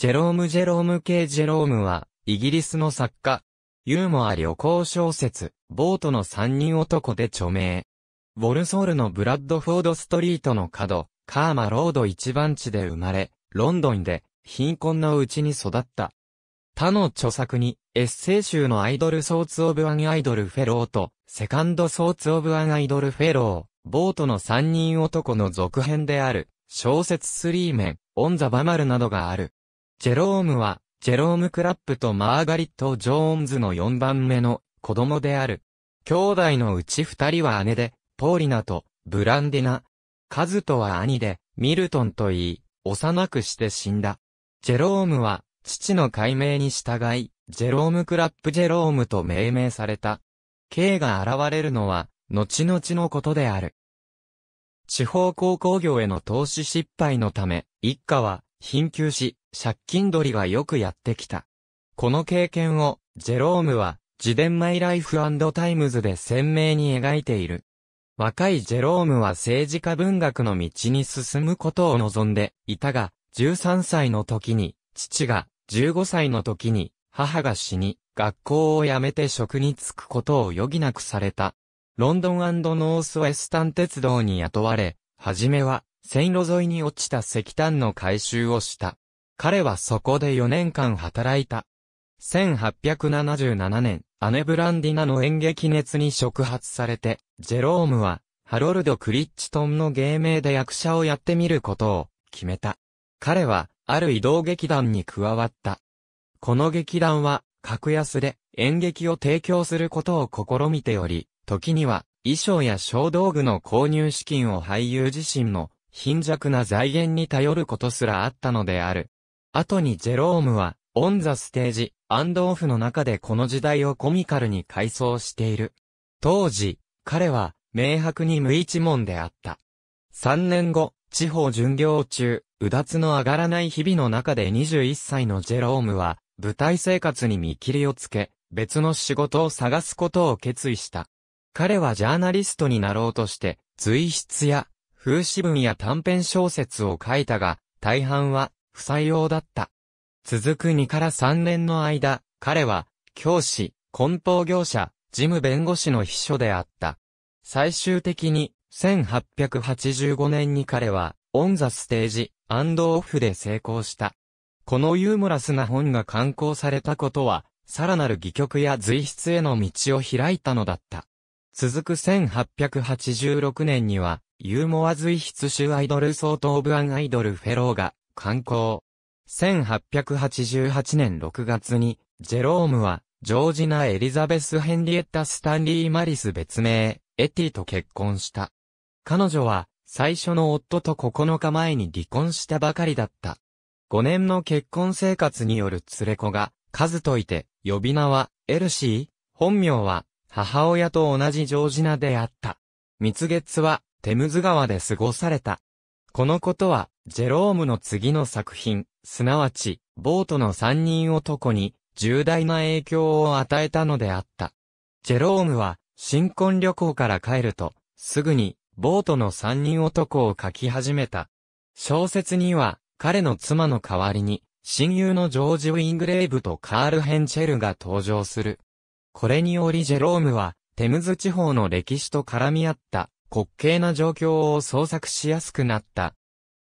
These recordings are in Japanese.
ジェローム・K・ジェロームは、イギリスの作家。ユーモア旅行小説、ボートの三人男で著名。ウォルソールのブラッドフォードストリートの角、カーマロード一番地で生まれ、ロンドンで貧困のうちに育った。他の著作に、エッセイ集のアイドル・ソーツ・オブ・アン・アイドル・フェローと、セカンド・ソーツ・オブ・アン・アイドル・フェロー、ボートの三人男の続編である、小説スリーメン、オン・ザ・バマルなどがある。ジェロームは、ジェローム・クラップとマーガリット・ジョーンズの4番目の子供である。兄弟のうち2人は姉で、ポーリナとブランディナ。カズトは兄で、ミルトンといい、幼くして死んだ。ジェロームは、父の改名に従い、ジェローム・クラップ・ジェロームと命名された。K が現れるのは、後々のことである。地方鉱工業への投資失敗のため、一家は、貧窮し、借金取りがよくやってきた。この経験を、ジェロームは、自伝My Life and Timesで鮮明に描いている。若いジェロームは政治家文学の道に進むことを望んでいたが、13歳の時に、父が、15歳の時に、母が死に、学校を辞めて職に就くことを余儀なくされた。ロンドン&ノースウェスタン鉄道に雇われ、はじめは、線路沿いに落ちた石炭の回収をした。彼はそこで4年間働いた。1877年、姉ブランディナの演劇熱に触発されて、ジェロームは、ハロルド・クリッチトンの芸名で役者をやってみることを決めた。彼は、ある移動劇団に加わった。この劇団は、格安で演劇を提供することを試みており、時には、衣装や小道具の購入資金を俳優自身の、貧弱な財源に頼ることすらあったのである。後にジェロームは、オン・ザ・ステージ、アンド・オフの中でこの時代をコミカルに回想している。当時、彼は、明白に無一文であった。3年後、地方巡業中、うだつの上がらない日々の中で21歳のジェロームは、舞台生活に見切りをつけ、別の仕事を探すことを決意した。彼はジャーナリストになろうとして、随筆や、風刺文や短編小説を書いたが、大半は不採用だった。続く2から3年の間、彼は、教師、梱包業者、事務弁護士の秘書であった。最終的に、1885年に彼は、オン・ザ・ステージ、アンド・オフで成功した。このユーモラスな本が刊行されたことは、さらなる戯曲や随筆への道を開いたのだった。続く1886年には、ユーモア随筆集アイドルソートオブアンアイドルフェローが刊行。1888年6月に、ジェロームは、ジョージナ・エリザベス・ヘンリエッタ・スタンリー・マリス別名、エティと結婚した。彼女は、最初の夫と9日前に離婚したばかりだった。5年の結婚生活による連れ子が、カズといて、呼び名は、エルシー、本名は、母親と同じジョージナであった。蜜月は、テムズ川で過ごされた。このことは、ジェロームの次の作品、すなわち、ボートの三人男に、重大な影響を与えたのであった。ジェロームは、新婚旅行から帰ると、すぐに、ボートの三人男を書き始めた。小説には、彼の妻の代わりに、親友のジョージ・ウィングレイブとカール・ヘンチェルが登場する。これによりジェロームは、テムズ地方の歴史と絡み合った。滑稽な状況を創作しやすくなった。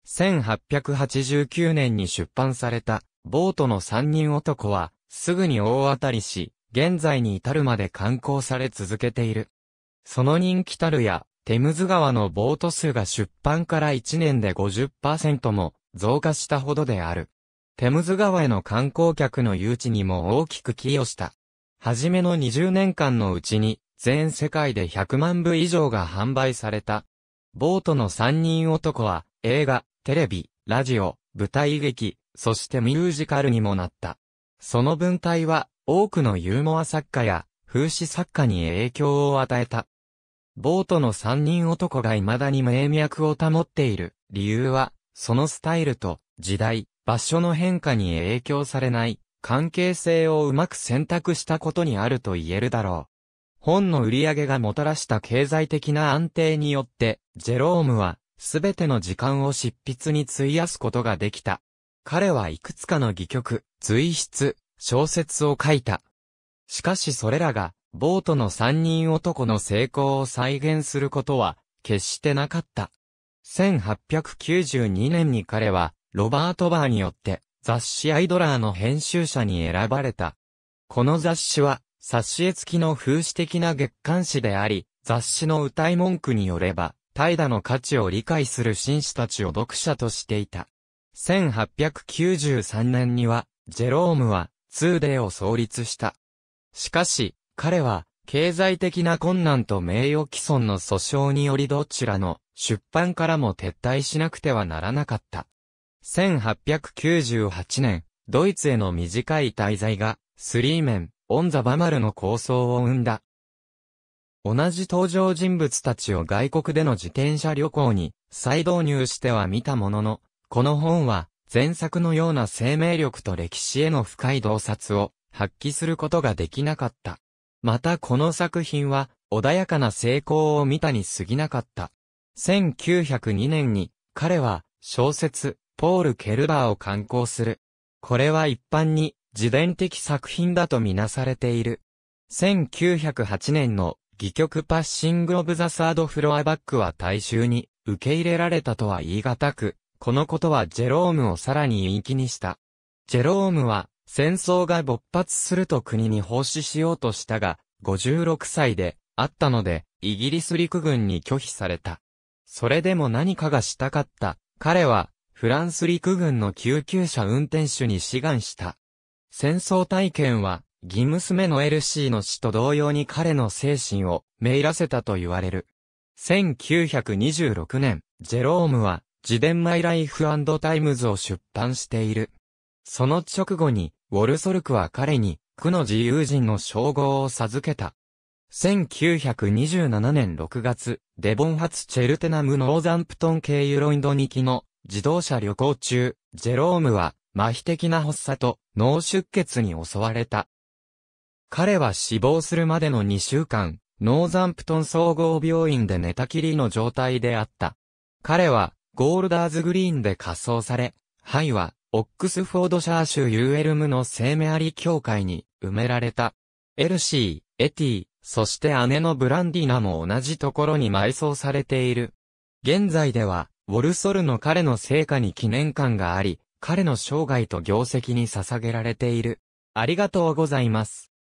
1889年に出版された、ボートの三人男は、すぐに大当たりし、現在に至るまで刊行され続けている。その人気たるや、テムズ川のボート数が出版から1年で 50% も増加したほどである。テムズ川への観光客の誘致にも大きく寄与した。はじめの20年間のうちに、全世界で100万部以上が販売された。ボートの三人男は映画、テレビ、ラジオ、舞台劇、そしてミュージカルにもなった。その文体は多くのユーモア作家や風刺作家に影響を与えた。ボートの三人男が未だに名脈を保っている理由は、そのスタイルと時代、場所の変化に影響されない関係性をうまく選択したことにあると言えるだろう。本の売り上げがもたらした経済的な安定によって、ジェロームは、すべての時間を執筆に費やすことができた。彼はいくつかの戯曲、随筆、小説を書いた。しかしそれらが、ボートの三人男の成功を再現することは、決してなかった。1892年に彼は、ロバート・バーによって、雑誌アイドラーの編集者に選ばれた。この雑誌は、挿絵付きの風刺的な月刊誌であり、雑誌の謳い文句によれば、怠惰の価値を理解する紳士たちを読者としていた。1893年には、ジェロームは、ツーデーを創立した。しかし、彼は、経済的な困難と名誉毀損の訴訟によりどちらの出版からも撤退しなくてはならなかった。1898年、ドイツへの短い滞在が、スリーメン、オン・ザ・バマルの構想を生んだ。同じ登場人物たちを外国での自転車旅行に再導入しては見たものの、この本は前作のような生命力と歴史への深い洞察を発揮することができなかった。またこの作品は穏やかな成功を見たに過ぎなかった。1902年に彼は小説ポール・ケルバーを刊行する。これは一般に自伝的作品だとみなされている。1908年の戯曲パッシング・オブ・ザ・サード・フロアバックは大衆に受け入れられたとは言い難く、このことはジェロームをさらに陰気にした。ジェロームは戦争が勃発すると国に奉仕しようとしたが、56歳であったので、イギリス陸軍に拒否された。それでも何かがしたかった。彼はフランス陸軍の救急車運転手に志願した。戦争体験は、義娘のエルシーの死と同様に彼の精神をめいらせたと言われる。1926年、ジェロームは自伝 My Life and Times を出版している。その直後に、ウォルソルクは彼に区の自由人の称号を授けた。1927年6月、デボン発チェルテナムノーザンプトン経由ロインド2機の自動車旅行中、ジェロームは麻痺的な発作と脳出血に襲われた。彼は死亡するまでの2週間、ノーザンプトン総合病院で寝たきりの状態であった。彼は、ゴールダーズグリーンで火葬され、灰は、オックスフォードシャー州ユーエルムの聖メアリ教会に埋められた。エルシー、エティ、そして姉のブランディナも同じところに埋葬されている。現在では、ウォルソルの彼の生家に記念館があり、彼の生涯と業績に捧げられている。ありがとうございます。